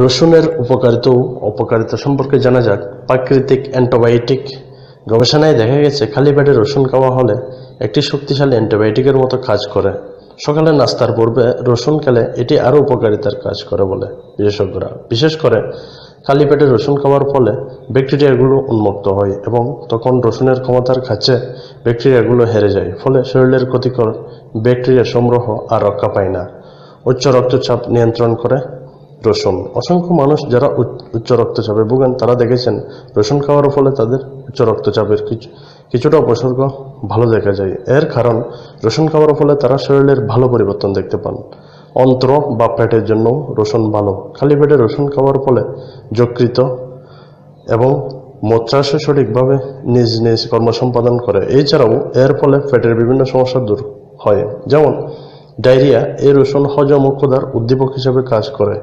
রসুনের অপকারিতা সম্পর্কে জানা যাক। প্রাকৃতিক অ্যান্টিবায়োটিক গবেষণায় দেখা গেছে খালি পেটে রসুন খাওয়া হলে একটি শক্তিশালী অ্যান্টিবায়োটিকের মতো কাজ করে। সকালে নাস্তার পূর্বে রসুন খেলে এটি আরও উপকারিতার কাজ করে বলে বিশেষজ্ঞরা। বিশেষ করে খালি পেটে রসুন খাওয়ার ফলে ব্যাকটেরিয়াগুলো উন্মুক্ত হয় এবং তখন রসুনের ক্ষমতার কাছে ব্যাকটেরিয়াগুলো হেরে যায়, ফলে শরীরের ক্ষতিকর ব্যাকটেরিয়া সংগ্রহ আর রক্ষা পায় না। উচ্চ রক্তচাপ নিয়ন্ত্রণ করে রসুন। অসংখ্য মানুষ যারা উচ্চ রক্তচাপে ভোগেন তারা দেখেছেন রসুন খাওয়ার ফলে তাদের উচ্চ রক্তচাপের কিছুটা উপসর্গ ভালো দেখা যায়। এর কারণ রসুন খাওয়ার ফলে তারা শরীরের ভালো পরিবর্তন দেখতে পান। অন্ত্র বা পেটের জন্য রসুন ভালো। খালি পেটে রসুন খাওয়ার ফলে যকৃত এবং মূত্রাশয় সঠিকভাবে নিজ নিজ কর্ম সম্পাদন করে। এছাড়াও এর ফলে পেটের বিভিন্ন সমস্যা দূর হয়, যেমন ডায়রিয়া। এই রসুন হজম ও ক্ষুধার উদ্দীপক হিসেবে কাজ করে,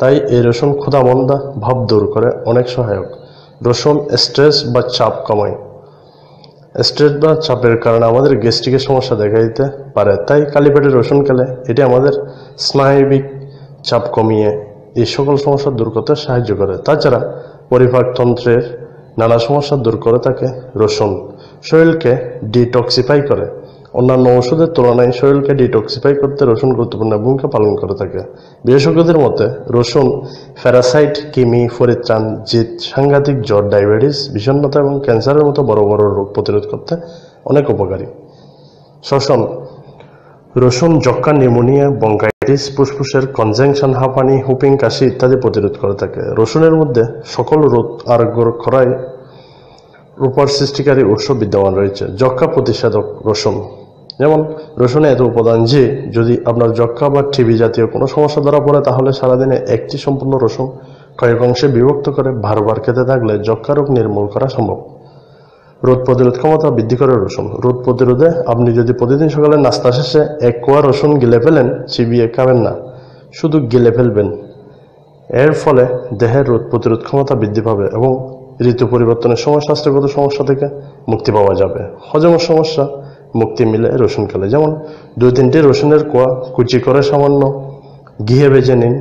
তাই এই রসুন ক্ষুধামন্দা ভাব দূর করে অনেক সহায়ক। রসুন স্ট্রেস বা চাপ কমায়। স্ট্রেস বা চাপের কারণে আমাদের গ্যাস্ট্রিকের সমস্যা দেখা দিতে পারে, তাই খালি পেটে রসুন খেলে এটি আমাদের স্নায়বিক চাপ কমিয়ে এই সকল সমস্যা দূর করতে সাহায্য করে। তাছাড়া পরিপাকতন্ত্রের নানা সমস্যা দূর করে থাকে রসুন। শরীরকে ডিটক্সিফাই করে। অন্যান্য ওষুধের তুলনায় শরীরকে ডিটক্সিফাই করতে রসুন গুরুত্বপূর্ণ ভূমিকা পালন করে থাকে। বিশেষজ্ঞদের মতে রসুন প্যারাসাইট, কৃমি, পরিত্রাণ, জিত, সাংঘাতিক জ্বর, ডায়াবেটিস, বিষণ্ণতা এবং ক্যান্সারের মতো বড় বড় রোগ প্রতিরোধ করতে অনেক উপকারী। শ্বসন। রসুন যক্ষা, নিউমোনিয়া, ব্রঙ্কাইটিস, ফুসফুসের কনজাংশন, হাঁপানি, হুপিং কাশি ইত্যাদি প্রতিরোধ করে থাকে। রসুনের মধ্যে সকল রোগ আরোগ্য করায় রূপার সৃষ্টিকারী উৎস বিদ্যমান রয়েছে। যক্ষা প্রতিষেধক রসুন। যেমন রসুনে এত উপাদান যে যদি আপনার যক্ষা বা টিবি জাতীয় কোনো সমস্যা ধরা পড়ে তাহলে সারাদিনে একটি সম্পূর্ণ রসুন কয়েক অংশে বিভক্ত করে বারবার খেতে থাকলে যক্ষা রোগ নির্মূল করা সম্ভব। রোগ প্রতিরোধ ক্ষমতা বৃদ্ধি করে রসুন। রোগ প্রতিরোধে আপনি যদি প্রতিদিন সকালে নাস্তা শেষে এক কোয়া রসুন গিলে ফেলেন, চিবিয়ে খাবেন না, শুধু গিলে ফেলবেন। এর ফলে দেহের রোগ প্রতিরোধ ক্ষমতা বৃদ্ধি পাবে এবং ঋতু পরিবর্তনের সময় স্বাস্থ্যগত সমস্যা থেকে মুক্তি পাওয়া যাবে। হজমের সমস্যা মুক্তি মিলে রসুন খেলে। যেমন 2-3টি রসুনের কোয়া কুচি করে সামান্য ঘিয়ে ভেজে নিন।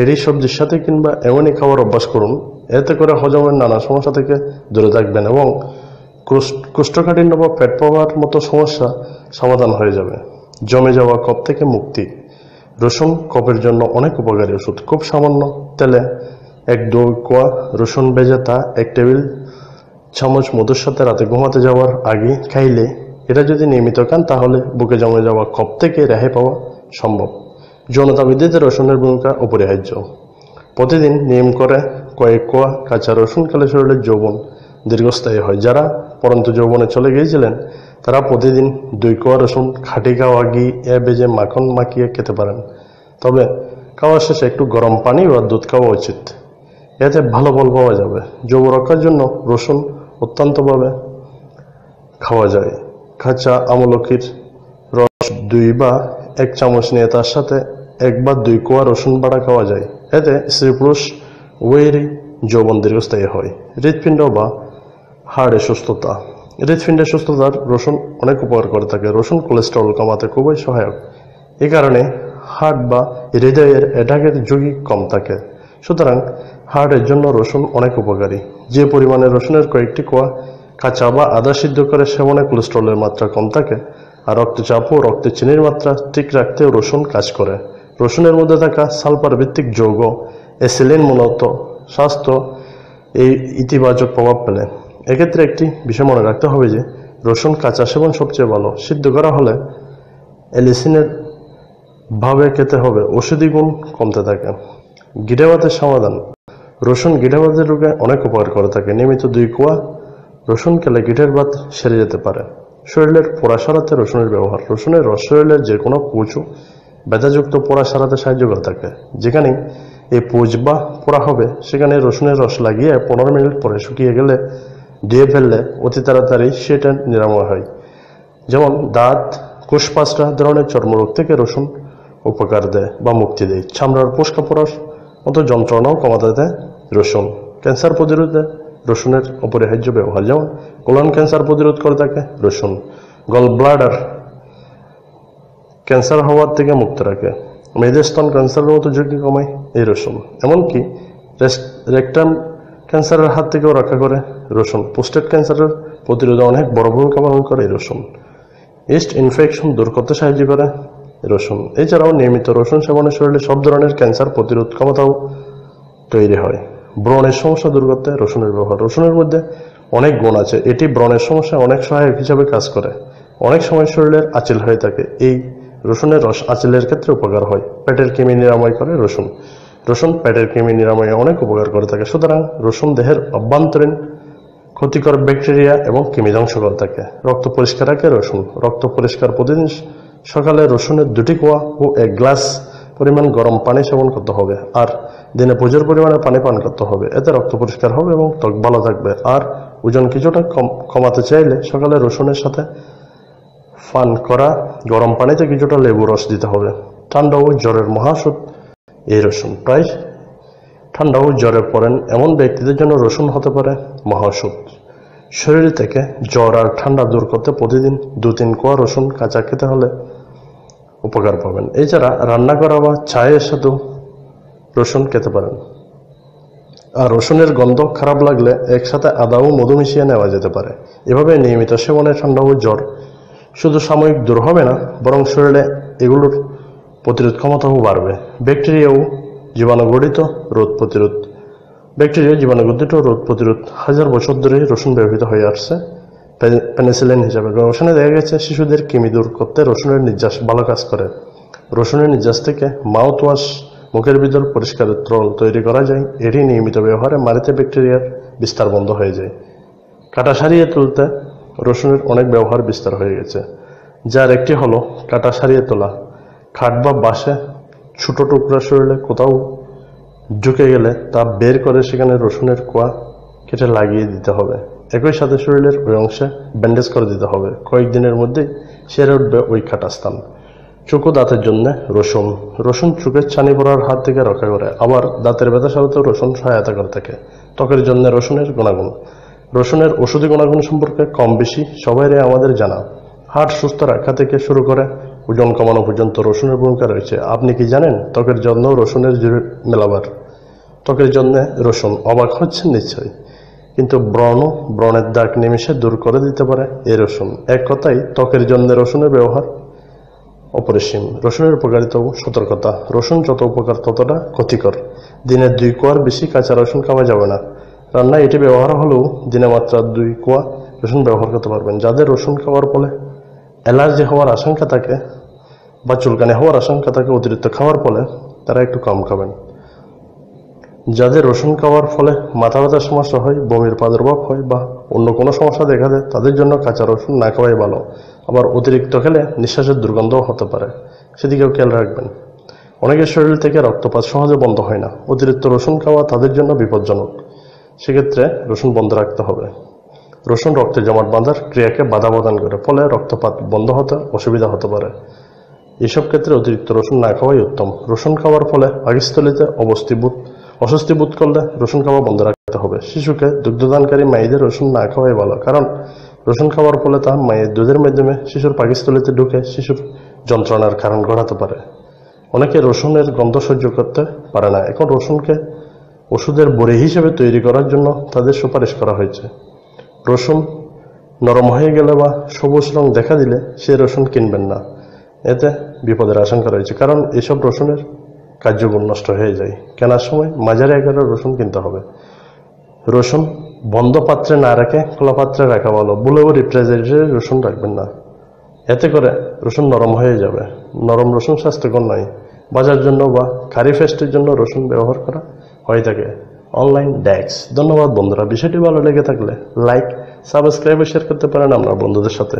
এরই সবজির সাথে কিংবা এমনই খাবার অভ্যাস করুন। এতে করে হজমের নানা সমস্যা থেকে দূরে থাকবেন এবং কুষ্ঠকাঠিন্য বা পেট পাওয়ার মতো সমস্যা সমাধান হয়ে যাবে। জমে যাওয়া কফ থেকে মুক্তি। রসুন কফের জন্য অনেক উপকারী ওষুধ। খুব সামান্য তেলে 1-2 কোয়া রসুন ভেজে তা 1 টেবিল চামচ মধুর সাথে রাতে ঘুমাতে যাওয়ার আগে খাইলে এটা যদি নিয়মিত খান তাহলে বুকে জমে যাওয়া কফ থেকে রেহাই পাওয়া সম্ভব। যৌনতা বৃদ্ধিতে রসুনের ভূমিকা অপরিহার্য। প্রতিদিন নিয়ম করে কয়েক কোয়া কাঁচা রসুন খেলে শরীরের যৌবন দীর্ঘস্থায়ী হয়। যারা পরন্ত যৌবনে চলে গিয়েছিলেন তারা প্রতিদিন 2 কোয়া রসুন খাঁটি গাওয়া ঘি এ ভেজে মাখন মাখিয়ে খেতে পারেন। তবে খাওয়ার শেষে একটু গরম পানি বা দুধ খাওয়া উচিত, এতে ভালো ফল পাওয়া যাবে। যৌব রক্ষার জন্য রসুন অত্যন্তভাবে খাওয়া যায়। কাঁচা আমলকির রস 2 বা 1 চামচ নিয়ে তার সাথে 1 বা 2 কোয়া রসুন বাটা খাওয়া যায়, এতে স্ত্রী পুরুষ উভয়েরই যৌবন দীর্ঘস্থায়ী হয়। হৃৎপিণ্ড বা হাড়ের সুস্থতা। হৃৎপিণ্ডের সুস্থতার রসুন অনেক উপকার করে থাকে। রসুন কোলেস্টেরল কমাতে খুবই সহায়ক, এ কারণে হার্ট বা হৃদয়ের অ্যাটাকের ঝুঁকি কম থাকে। সুতরাং হার্টের জন্য রসুন অনেক উপকারী। যে পরিমাণে রসুনের কয়েকটি কোয়া কাঁচা বা আদা সিদ্ধ করে সেবনে কোলেস্টেরলের মাত্রা কম থাকে, আর রক্তচাপ ও রক্তে চিনির মাত্রা ঠিক রাখতেও রসুন কাজ করে। রসুনের মধ্যে থাকা সালফার ভিত্তিক যৌগ অ্যাসিলিন মূলত স্বাস্থ্য এই ইতিবাচক প্রভাব ফেলে। এক্ষেত্রে একটি বিষয় মনে রাখতে হবে যে রসুন কাঁচা সেবন সবচেয়ে ভালো। সিদ্ধ করা হলে অ্যালিসিনের ভাবে খেতে হবে, ঔষধি গুণ কমতে থাকে। গিডাবাতের সমাধান। রসুন গিডাবাতের রোগে অনেক উপকার করে থাকে। নিয়মিত 2 কোয়া রসুন খেলে গিটের বাত সেরে যেতে পারে। শরীরের পোড়া সারাতে রসুনের ব্যবহার। রসুনের রস শরীরের যে কোনো পুঁজ ও ব্যথাযুক্ত পোড়া সারাতে সাহায্য করে থাকে। যেখানে এই পুঁজ বা পোড়া হবে সেখানে রসুনের রস লাগিয়ে 15 মিনিট পরে শুকিয়ে গেলে ধুয়ে ফেললে অতি তাড়াতাড়ি সেটা নিরাময় হয়। যেমন দাঁত, কোষপাঁচড়া ধরনের চর্মরোগ থেকে রসুন উপকার দেয় বা মুক্তি দেয়। চামড়ার পোস্কা পোড়ার মতো যন্ত্রণাও কমাতে দেয় রসুন। ক্যান্সার প্রতিরোধে রসুনের অপরিহার্য ব্যবহার। যেমন কোলন ক্যান্সার প্রতিরোধ করে থাকে রসুন। গল ব্লাডার ক্যান্সার হওয়ার থেকে মুক্ত রাখে। मेजेस्टन कैंसर मत झुंकी कमाय এই রসুন এমনকি রেক্টাম ক্যান্সারের হাত থেকেও রক্ষা করে রসুন প্রোস্টেট ক্যান্সারের প্রতিরোধে অনেক বড় ভূমিকা পালন করে এই রসুন ইস্ট ইনফেকশন দূর করতে সাহায্য করে রসুন এছাড়াও নিয়মিত রসুন সেবনে শরীরে সব ধরনের ক্যান্সার প্রতিরোধ ক্ষমতাও তৈরি হয় ব্রণের সমস্যা দূর করতে রসুনের ব্যবহার রসুনের মধ্যে অনেক গুণ আছে এটি ব্রণের সমস্যা অনেক সহায়ক হিসেবে কাজ করে অনেক সময় শরীরের আঁচিল হয়ে থাকে এই রসুনের রস আঁচিলের ক্ষেত্রে উপকার হয় পেটের কৃমি নিরাময় করে রসুন রসুন পেটের কৃমি নিরাময়ে অনেক উপকার করে থাকে সুতরাং রসুন দেহের অভ্যন্তরীণ ক্ষতিকর ব্যাকটেরিয়া এবং কৃমি ধ্বংস করে থাকে রক্ত পরিষ্কার রাখে রসুন রক্ত পরিষ্কার প্রতিদিন সকালে রসুনের 2 কোয়া ও 1 গ্লাস পরিমাণ গরম পানি সেবন করতে হবে আর দিনে প্রচুর পরিমাণে পানি পান করতে হবে এতে রক্ত পরিষ্কার হবে এবং ত্বক ভালো থাকবে আর ওজন কিছুটা কমাতে চাইলে সকালে রসুনের সাথে পান করা গরম পানিতে কিছুটা লেবু রস দিতে হবে ঠান্ডা ও জ্বরের মহাষধ এই রসুন প্রায় ঠান্ডা ও জ্বরে পড়েন এমন ব্যক্তিদের জন্য রসুন হতে পারে মহাষধ শরীর থেকে জ্বর আর ঠান্ডা দূর করতে প্রতিদিন 2-3 কোয়া রসুন কাঁচা খেতে হলে উপকার পাবেন এছাড়া রান্না করা বা চায়ের সাথে রসুন খেতে পারেন আর রসুনের গন্ধ খারাপ লাগলে একসাথে আদা ও মধু মিশিয়ে নেওয়া যেতে পারে এভাবে নিয়মিত সেবনে ঠান্ডা ও জ্বর শুধু সাময়িক দূর হবে না বরং শরীরে এগুলোর প্রতিরোধ ক্ষমতাও বাড়বে ব্যাকটেরিয়া ও জীবাণুগঠিত রোগ প্রতিরোধ হাজার বছর ধরে রসুন ব্যবহৃত হয়ে আসছে পেনিসিলিন হিসাবে গবেষণায় দেখা গেছে শিশুদের কৃমি দূর করতে রসুনের নির্যাস ভালো কাজ করে রসুনের নির্যাস থেকে মাউথ ওয়াশ মুখের ভিতর পরিষ্কারের তরল তৈরি করা যায় এটি নিয়মিত ব্যবহারে মাড়িতে ব্যাকটেরিয়ার বিস্তার বন্ধ হয়ে যায় কাটা সারিয়ে তুলতে রসুনের অনেক ব্যবহার বিস্তার হয়ে গেছে যার একটি হলো কাটা সারিয়ে তোলা খাট বা বাসে ছোট টুকরা শরীরে কোথাও ঢুকে গেলে তা বের করে সেখানে রসুনের কোয়া কেটে লাগিয়ে দিতে হবে একই সাথে শরীরের ওই অংশে ব্যান্ডেজ করে দিতে হবে কয়েকদিনের মধ্যে সেরে উঠবে ওই কাটা স্থান চোখ দাঁতের জন্য রসুন রসুন চোখের ছানি পড়ার হাত থেকে রক্ষা করে আবার দাঁতের ব্যথা সারাতেও রসুন সহায়তা করে থাকে ত্বকের জন্য রসুনের গুণাগুণ রসুনের ওষুধি গুণাগুণ সম্পর্কে কম বেশি সবাইরে আমাদের জানা হার্ট সুস্থ রাখা থেকে শুরু করে ওজন কমানো পর্যন্ত রসুনের ভূমিকা রয়েছে আপনি কি জানেন ত্বকের জন্য রসুনের জুড়ে মেলাবার ত্বকের জন্য রসুন অবাক হচ্ছেন নিশ্চয়ই কিন্তু ব্রণের দাগ নিমেষে দূর করে দিতে পারে এই রসুন এক কথাই ত্বকের জন্য রসুনের ব্যবহার অপরিসীম রসুনের উপকারিতা ও সতর্কতা রসুন যত উপকার ততটা ক্ষতিকর দিনে 2 কোয়ার বেশি কাঁচা রসুন খাওয়া যাবে না রান্নায় এটি ব্যবহার হলেও দিনে মাত্র 2 কোয়া রসুন ব্যবহার করতে পারবেন যাদের রসুন খাওয়ার ফলে অ্যালার্জি হওয়ার আশঙ্কা থাকে বা চুলকানি হওয়ার আশঙ্কা থাকে অতিরিক্ত খাওয়ার ফলে তারা একটু কম খাবেন যাদের রসুন খাওয়ার ফলে মাথা ব্যথার সমস্যা হয় বমির প্রাদুর্ভাব হয় বা অন্য কোনো সমস্যা দেখা দেয় তাদের জন্য কাঁচা রসুন না খাওয়াই ভালো আবার অতিরিক্ত খেলে নিঃশ্বাসের দুর্গন্ধও হতে পারে সেদিকেও খেয়াল রাখবেন অনেকের শরীর থেকে রক্তপাত সহজে বন্ধ হয় না অতিরিক্ত রসুন খাওয়া তাদের জন্য বিপজ্জনক সেক্ষেত্রে রসুন বন্ধ রাখতে হবে রসুন রক্তে জমাট বাঁধার ক্রিয়াকে বাধা প্রদান করে ফলে রক্তপাত বন্ধ হতে অসুবিধা হতে পারে এসব ক্ষেত্রে অতিরিক্ত রসুন না খাওয়াই উত্তম রসুন খাওয়ার ফলে পাকস্থলীতে অস্বস্তিবোধ করলে রসুন খাওয়া বন্ধ রাখতে হবে শিশুকে দুগ্ধদানকারী মায়েদের রসুন না খাওয়াই ভালো কারণ রসুন খাওয়ার ফলে তা মায়ের দুধের মাধ্যমে শিশুর পাকস্থলীতে ঢুকে শিশুর যন্ত্রণার কারণ ঘটাতে পারে অনেকে রসুনের গন্ধ সহ্য করতে পারে না এখন রসুনকে ওষুধের বড়ি হিসেবে তৈরি করার জন্য তাদের সুপারিশ করা হয়েছে রসুন নরম হয়ে গেলে বা সবুজ রং দেখা দিলে সে রসুন কিনবেন না এতে বিপদের আশঙ্কা রয়েছে কারণ এসব রসুনের কার্যগুণ নষ্ট হয়ে যায় কেনার সময় মাঝারি আকারের রসুন কিনতে হবে রসুন বন্ধ পাত্রে না রেখে খোলা পাত্রে রাখা ভালো ভুলেও রেফ্রিজারেটরে রসুন রাখবেন না এতে করে রসুন নরম হয়ে যাবে নরম রসুন স্বাস্থ্যকর নয় বাজার জন্য বা কারি ফেস্টের জন্য রসুন ব্যবহার করা হয়ে থাকে অনলাইন ডেস্ক ধন্যবাদ বন্ধুরা বিষয়টি ভালো লেগে থাকলে লাইক সাবস্ক্রাইব ও শেয়ার করতে পারেন আপনার বন্ধুদের সাথে।